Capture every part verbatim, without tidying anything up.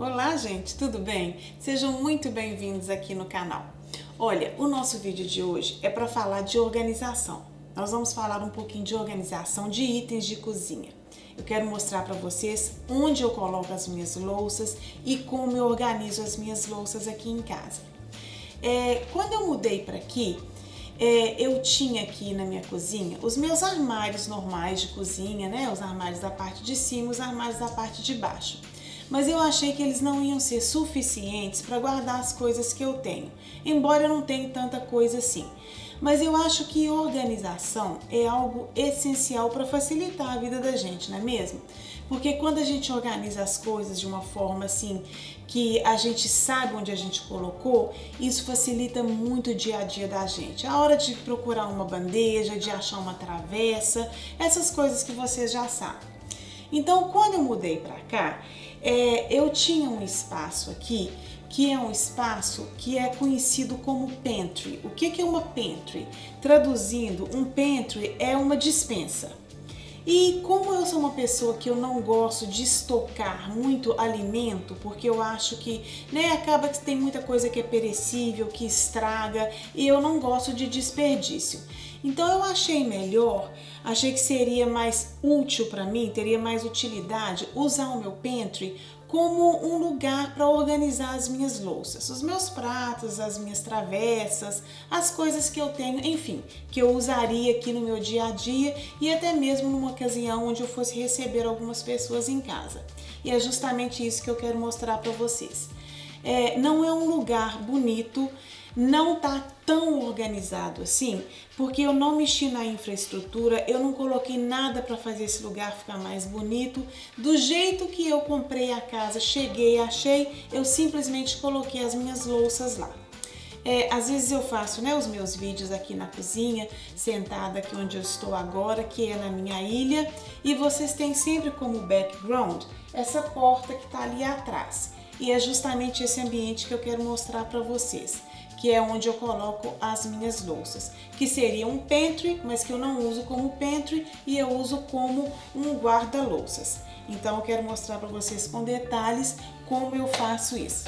Olá gente, tudo bem? Sejam muito bem-vindos aqui no canal. Olha, o nosso vídeo de hoje é para falar de organização. Nós vamos falar um pouquinho de organização de itens de cozinha. Eu quero mostrar para vocês onde eu coloco as minhas louças e como eu organizo as minhas louças aqui em casa. É, quando eu mudei para aqui, É, eu tinha aqui na minha cozinha os meus armários normais de cozinha, né? Os armários da parte de cima, os armários da parte de baixo. Mas eu achei que eles não iam ser suficientes para guardar as coisas que eu tenho, embora eu não tenha tanta coisa assim. Mas eu acho que organização é algo essencial para facilitar a vida da gente, não é mesmo? Porque quando a gente organiza as coisas de uma forma assim, que a gente sabe onde a gente colocou, isso facilita muito o dia a dia da gente. A hora de procurar uma bandeja, de achar uma travessa, essas coisas que vocês já sabem. Então, quando eu mudei para cá, é, eu tinha um espaço aqui, que é um espaço que é conhecido como pantry. O que que é uma pantry? Traduzindo, um pantry é uma dispensa. E como eu sou uma pessoa que eu não gosto de estocar muito alimento, porque eu acho que, né, acaba que tem muita coisa que é perecível, que estraga, e eu não gosto de desperdício. Então eu achei melhor, achei que seria mais útil para mim, teria mais utilidade usar o meu pantry como um lugar para organizar as minhas louças, os meus pratos, as minhas travessas, as coisas que eu tenho, enfim, que eu usaria aqui no meu dia a dia e até mesmo numa ocasião onde eu fosse receber algumas pessoas em casa. E é justamente isso que eu quero mostrar para vocês. É, não é um lugar bonito, não tá tão organizado assim, porque eu não mexi na infraestrutura, eu não coloquei nada para fazer esse lugar ficar mais bonito. Do jeito que eu comprei a casa, cheguei, achei, eu simplesmente coloquei as minhas louças lá. É, às vezes eu faço, né, os meus vídeos aqui na cozinha, sentada aqui onde eu estou agora, que é na minha ilha, e vocês têm sempre como background essa porta que tá ali atrás. E é justamente esse ambiente que eu quero mostrar para vocês, que é onde eu coloco as minhas louças, que seria um pantry, mas que eu não uso como pantry e eu uso como um guarda-louças. Então eu quero mostrar para vocês com detalhes como eu faço isso.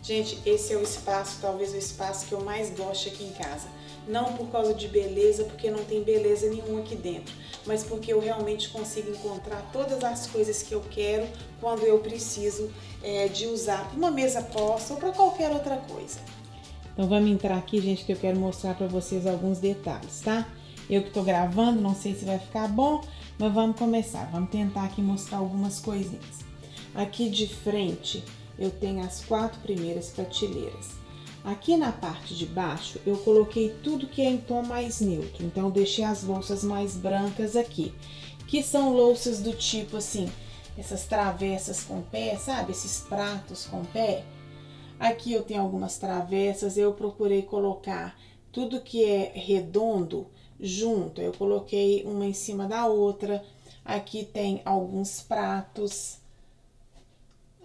Gente, esse é o espaço, talvez o espaço que eu mais gosto aqui em casa. Não por causa de beleza, porque não tem beleza nenhuma aqui dentro, mas porque eu realmente consigo encontrar todas as coisas que eu quero quando eu preciso é, de usar uma mesa posta ou para qualquer outra coisa. Então vamos entrar aqui, gente, que eu quero mostrar para vocês alguns detalhes, tá? Eu que tô gravando, não sei se vai ficar bom, mas vamos começar. Vamos tentar aqui mostrar algumas coisinhas. Aqui de frente eu tenho as quatro primeiras prateleiras. Aqui na parte de baixo eu coloquei tudo que é em tom mais neutro, então eu deixei as louças mais brancas aqui, que são louças do tipo assim, essas travessas com pé, sabe? Esses pratos com pé. Aqui eu tenho algumas travessas, eu procurei colocar tudo que é redondo junto, eu coloquei uma em cima da outra. Aqui tem alguns pratos,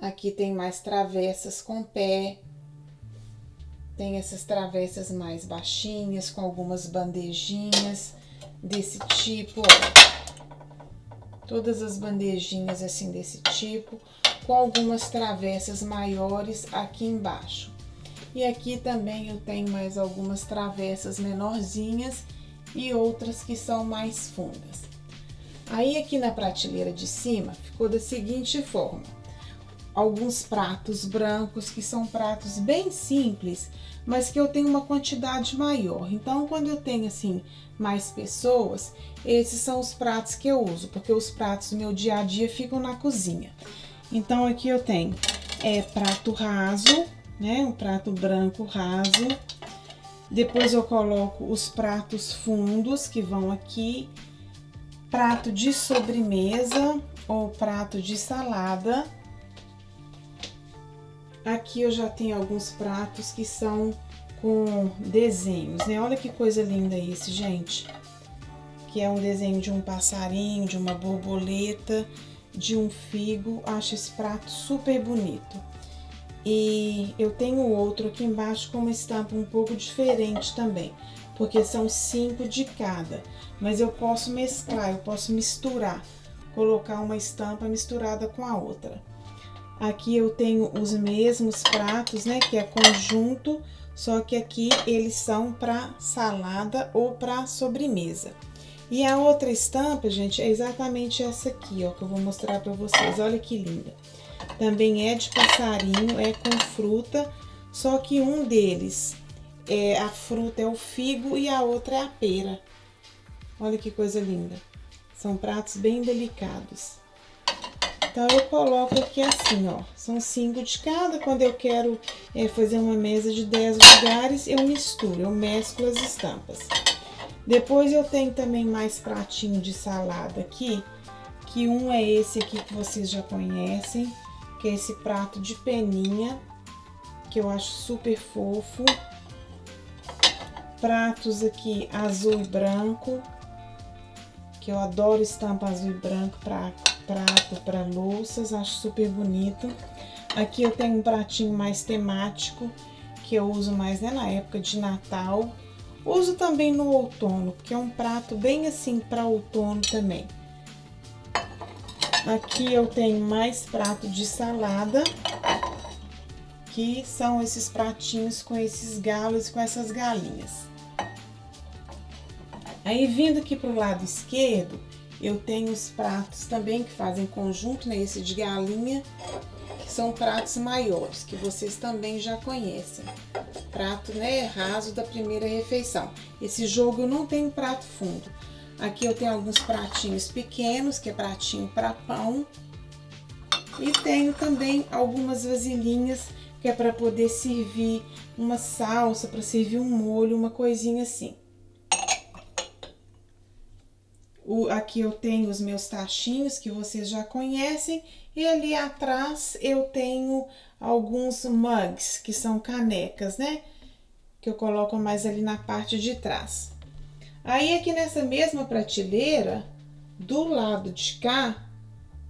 aqui tem mais travessas com pé. Tem essas travessas mais baixinhas, com algumas bandejinhas desse tipo, ó. Todas as bandejinhas assim desse tipo, com algumas travessas maiores aqui embaixo. E aqui também eu tenho mais algumas travessas menorzinhas e outras que são mais fundas. Aí aqui na prateleira de cima ficou da seguinte forma. Alguns pratos brancos, que são pratos bem simples, mas que eu tenho uma quantidade maior. Então, quando eu tenho, assim, mais pessoas, esses são os pratos que eu uso, porque os pratos do meu dia a dia ficam na cozinha. Então, aqui eu tenho é, prato raso, né? Um prato branco raso. Depois eu coloco os pratos fundos, que vão aqui. Prato de sobremesa ou prato de salada. Aqui eu já tenho alguns pratos que são com desenhos, né? Olha que coisa linda esse, gente. Que é um desenho de um passarinho, de uma borboleta, de um figo. Acho esse prato super bonito. E eu tenho outro aqui embaixo com uma estampa um pouco diferente também, porque são cinco de cada. Mas eu posso mesclar, eu posso misturar, colocar uma estampa misturada com a outra. Aqui eu tenho os mesmos pratos, né, que é conjunto, só que aqui eles são para salada ou para sobremesa. E a outra estampa, gente, é exatamente essa aqui, ó, que eu vou mostrar para vocês. Olha que linda. Também é de passarinho, é com fruta, só que um deles, é, a fruta é o figo e a outra é a pera. Olha que coisa linda. São pratos bem delicados. Então, eu coloco aqui assim, ó. São cinco de cada. Quando eu quero é, fazer uma mesa de dez lugares, eu misturo, eu mesclo as estampas. Depois, eu tenho também mais pratinho de salada aqui, que um é esse aqui que vocês já conhecem, que é esse prato de peninha, que eu acho super fofo. Pratos aqui azul e branco, que eu adoro estampa azul e branco para prato, para louças, acho super bonito. Aqui eu tenho um pratinho mais temático, que eu uso mais, né, na época de Natal. Uso também no outono, porque é um prato bem assim para outono também. Aqui eu tenho mais prato de salada, que são esses pratinhos com esses galos e com essas galinhas. Aí, vindo aqui para o lado esquerdo, eu tenho os pratos também que fazem conjunto, né? Esse de galinha, que são pratos maiores, que vocês também já conhecem. Prato, né, raso da primeira refeição. Esse jogo eu não tenho prato fundo. Aqui eu tenho alguns pratinhos pequenos, que é pratinho para pão. E tenho também algumas vasilhinhas, que é para poder servir uma salsa, para servir um molho, uma coisinha assim. O, aqui eu tenho os meus tachinhos, que vocês já conhecem. E ali atrás eu tenho alguns mugs, que são canecas, né? Que eu coloco mais ali na parte de trás. Aí aqui nessa mesma prateleira, do lado de cá,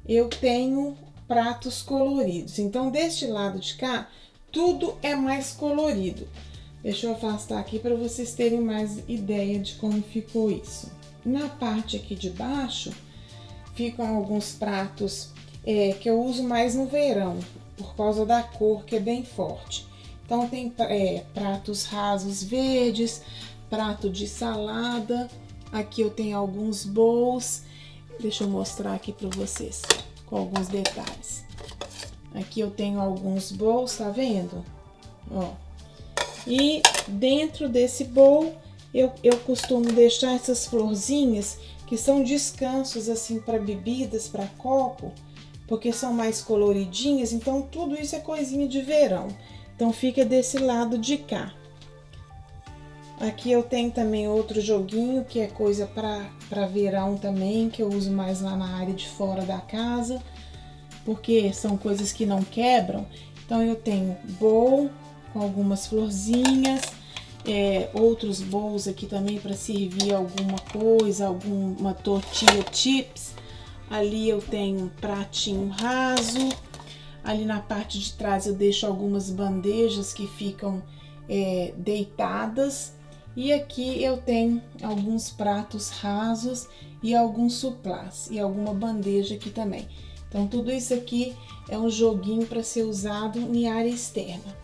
eu tenho pratos coloridos. Então, deste lado de cá, tudo é mais colorido. Deixa eu afastar aqui para vocês terem mais ideia de como ficou isso. Na parte aqui de baixo, ficam alguns pratos é, que eu uso mais no verão, por causa da cor que é bem forte. Então, tem é, pratos rasos verdes, prato de salada. Aqui eu tenho alguns bowls. Deixa eu mostrar aqui para vocês, com alguns detalhes. Aqui eu tenho alguns bowls, tá vendo? Ó. E dentro desse bowl, eu, eu costumo deixar essas florzinhas, que são descansos, assim, para bebidas, para copo, porque são mais coloridinhas, então tudo isso é coisinha de verão. Então, fica desse lado de cá. Aqui eu tenho também outro joguinho, que é coisa para para verão também, que eu uso mais lá na área de fora da casa, porque são coisas que não quebram. Então, eu tenho bowl com algumas florzinhas, é, outros bowls aqui também para servir alguma coisa, alguma tortilha chips. Ali eu tenho um pratinho raso. Ali na parte de trás eu deixo algumas bandejas que ficam é, deitadas. E aqui eu tenho alguns pratos rasos e alguns suplás e alguma bandeja aqui também. Então, tudo isso aqui é um joguinho para ser usado em área externa.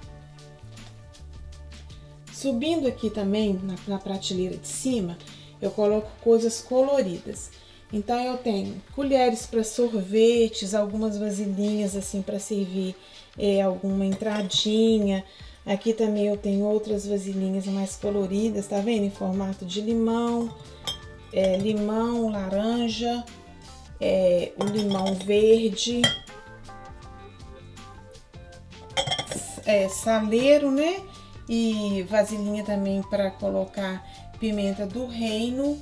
Subindo aqui também, na, na prateleira de cima, eu coloco coisas coloridas. Então, eu tenho colheres para sorvetes, algumas vasilhinhas assim para servir é, alguma entradinha. Aqui também eu tenho outras vasilhinhas mais coloridas, tá vendo? Em formato de limão, é, limão, laranja, é, o limão verde, é, saleiro, né? E vasilhinha também para colocar pimenta do reino,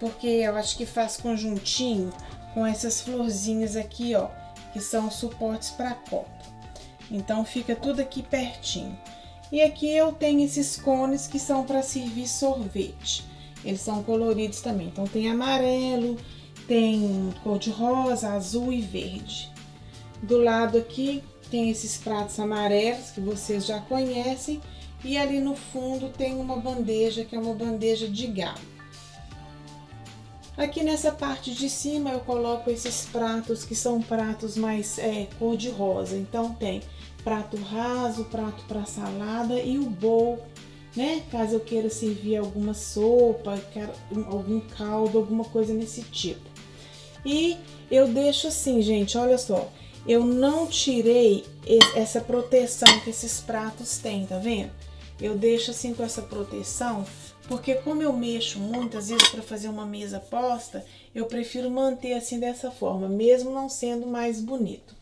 porque eu acho que faz conjuntinho com essas florzinhas aqui, ó, que são suportes para copo. Então, fica tudo aqui pertinho. E aqui eu tenho esses cones que são para servir sorvete. Eles são coloridos também. Então, tem amarelo, tem cor de rosa, azul e verde. Do lado aqui tem esses pratos amarelos que vocês já conhecem. E ali no fundo tem uma bandeja, que é uma bandeja de galo. Aqui nessa parte de cima eu coloco esses pratos que são pratos mais é, cor de rosa. Então tem prato raso, prato para salada e o bowl, né? Caso eu queira servir alguma sopa, algum caldo, alguma coisa nesse tipo. E eu deixo assim, gente, olha só. Eu não tirei essa proteção que esses pratos têm, tá vendo? Eu deixo assim com essa proteção, porque como eu mexo muitas vezes para fazer uma mesa posta, eu prefiro manter assim dessa forma, mesmo não sendo mais bonito.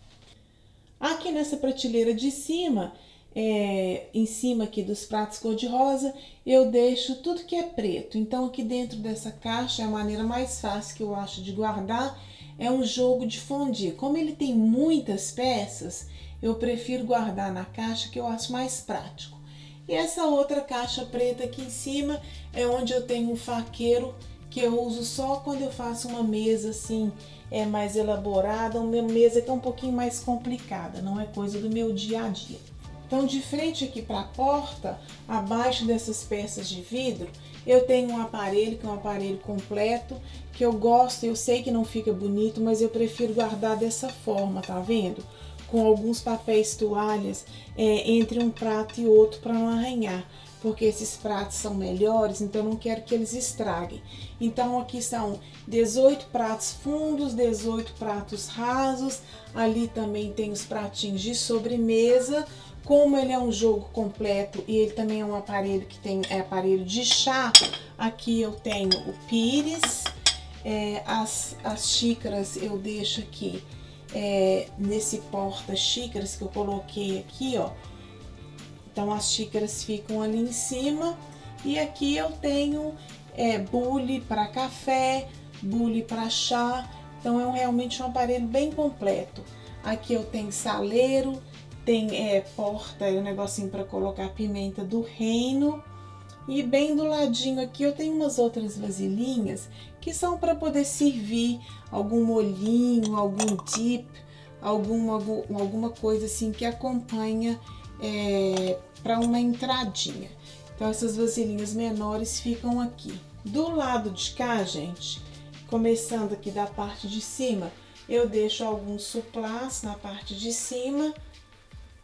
Aqui nessa prateleira de cima, é, em cima aqui dos pratos cor-de-rosa, eu deixo tudo que é preto. Então aqui dentro dessa caixa é a maneira mais fácil que eu acho de guardar. É um jogo de fondue. Como ele tem muitas peças, eu prefiro guardar na caixa que eu acho mais prático. E essa outra caixa preta aqui em cima é onde eu tenho um faqueiro que eu uso só quando eu faço uma mesa assim é mais elaborada, uma mesa que é um pouquinho mais complicada, não é coisa do meu dia a dia. Então de frente aqui para a porta, abaixo dessas peças de vidro, eu tenho um aparelho, que é um aparelho completo, que eu gosto, eu sei que não fica bonito, mas eu prefiro guardar dessa forma, tá vendo? Com alguns papéis toalhas é, entre um prato e outro para não arranhar, porque esses pratos são melhores, então eu não quero que eles estraguem. Então aqui são dezoito pratos fundos, dezoito pratos rasos, ali também tem os pratinhos de sobremesa. Como ele é um jogo completo e ele também é um aparelho que tem é aparelho de chá, aqui eu tenho o pires, é, as, as xícaras eu deixo aqui é, nesse porta-xícaras que eu coloquei aqui, ó. Então as xícaras ficam ali em cima e aqui eu tenho é, bule para café, bule para chá, então é um, realmente um aparelho bem completo. Aqui eu tenho saleiro. Tem é, porta, é um negocinho para colocar pimenta do reino. E bem do ladinho aqui eu tenho umas outras vasilhinhas que são para poder servir algum molhinho, algum dip, alguma, alguma coisa assim que acompanha é, para uma entradinha. Então essas vasilhinhas menores ficam aqui. Do lado de cá, gente, começando aqui da parte de cima, eu deixo alguns suplás na parte de cima.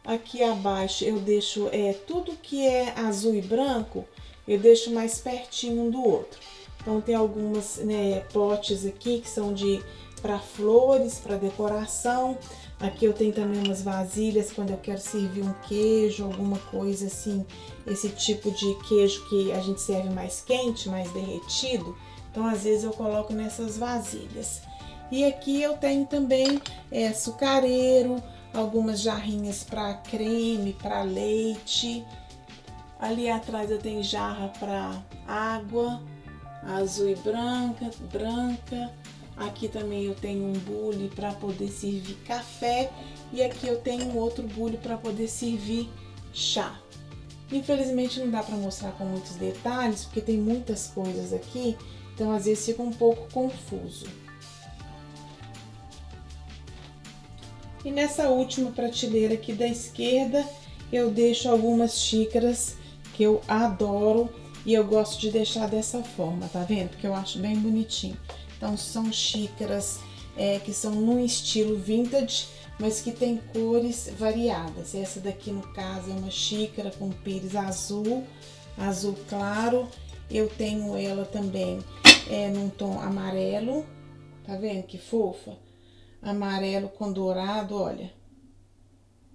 Aqui abaixo eu deixo é, tudo que é azul e branco, eu deixo mais pertinho um do outro. Então tem algumas, né, potes aqui que são de para flores, para decoração. Aqui eu tenho também umas vasilhas quando eu quero servir um queijo, alguma coisa assim, esse tipo de queijo que a gente serve mais quente, mais derretido. Então às vezes eu coloco nessas vasilhas. E aqui eu tenho também é, açucareiro, algumas jarrinhas para creme, para leite. Ali atrás eu tenho jarra para água, azul e branca, branca. Aqui também eu tenho um bule para poder servir café e aqui eu tenho outro bule para poder servir chá. Infelizmente não dá para mostrar com muitos detalhes, porque tem muitas coisas aqui, então às vezes fica um pouco confuso. E nessa última prateleira aqui da esquerda, eu deixo algumas xícaras que eu adoro e eu gosto de deixar dessa forma, tá vendo? Porque eu acho bem bonitinho. Então são xícaras é, que são num estilo vintage, mas que tem cores variadas. Essa daqui no caso é uma xícara com pires azul, azul claro. Eu tenho ela também é, num tom amarelo, tá vendo que fofa? Amarelo com dourado, olha,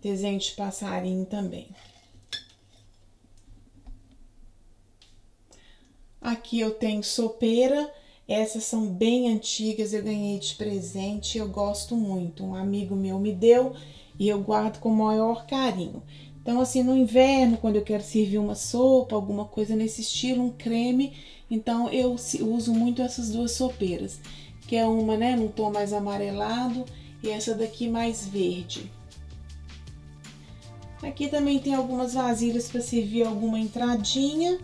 desenho de passarinho também. Aqui eu tenho sopeira, essas são bem antigas, eu ganhei de presente, eu gosto muito, um amigo meu me deu e eu guardo com o maior carinho. Então assim, no inverno, quando eu quero servir uma sopa, alguma coisa nesse estilo, um creme, então eu uso muito essas duas sopeiras. Que é uma, né, num tom mais amarelado e essa daqui mais verde. Aqui também tem algumas vasilhas para servir alguma entradinha.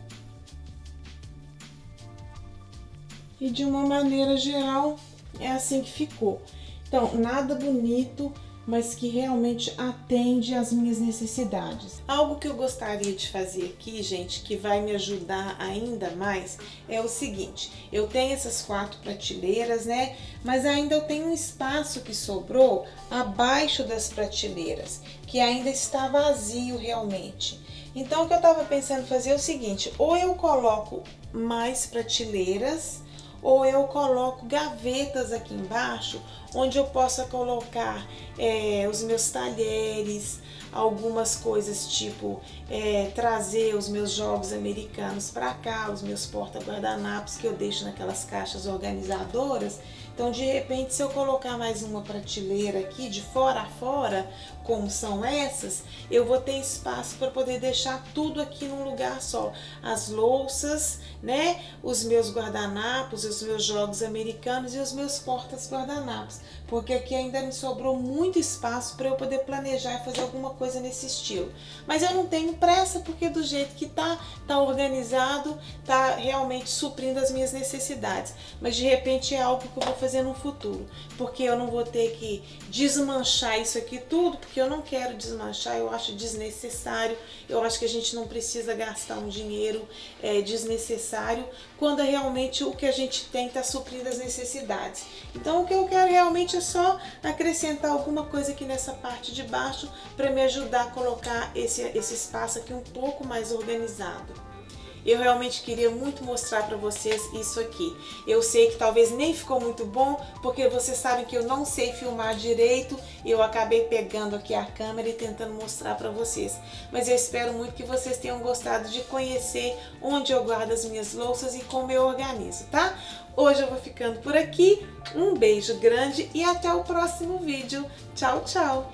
E de uma maneira geral é assim que ficou. Então, nada bonito, mas que realmente atende às minhas necessidades. Algo que eu gostaria de fazer aqui, gente, que vai me ajudar ainda mais, é o seguinte: eu tenho essas quatro prateleiras, né? Mas ainda eu tenho um espaço que sobrou abaixo das prateleiras, que ainda está vazio realmente. Então, o que eu estava pensando fazer é o seguinte: ou eu coloco mais prateleiras, ou eu coloco gavetas aqui embaixo, onde eu possa colocar é, os meus talheres, algumas coisas tipo é, trazer os meus jogos americanos para cá, os meus porta-guardanapos que eu deixo naquelas caixas organizadoras. Então, de repente, se eu colocar mais uma prateleira aqui de fora a fora, como são essas, eu vou ter espaço para poder deixar tudo aqui num lugar só. As louças, né? Os meus guardanapos, os meus jogos americanos e os meus portas-guardanapos. Porque aqui ainda me sobrou muito espaço para eu poder planejar e fazer alguma coisa nesse estilo. Mas eu não tenho pressa, porque do jeito que tá, tá organizado, tá realmente suprindo as minhas necessidades. Mas de repente é algo que eu vou fazer no futuro, porque eu não vou ter que desmanchar isso aqui tudo, porque eu não quero desmanchar, eu acho desnecessário, eu acho que a gente não precisa gastar um dinheiro é, desnecessário, quando realmente o que a gente tem está suprindo as necessidades. Então, o que eu quero realmente é só acrescentar alguma coisa aqui nessa parte de baixo, para me ajudar a colocar esse, esse espaço aqui um pouco mais organizado. Eu realmente queria muito mostrar para vocês isso aqui. Eu sei que talvez nem ficou muito bom, porque vocês sabem que eu não sei filmar direito. Eu acabei pegando aqui a câmera e tentando mostrar para vocês. Mas eu espero muito que vocês tenham gostado de conhecer onde eu guardo as minhas louças e como eu organizo, tá? Hoje eu vou ficando por aqui. Um beijo grande e até o próximo vídeo. Tchau, tchau!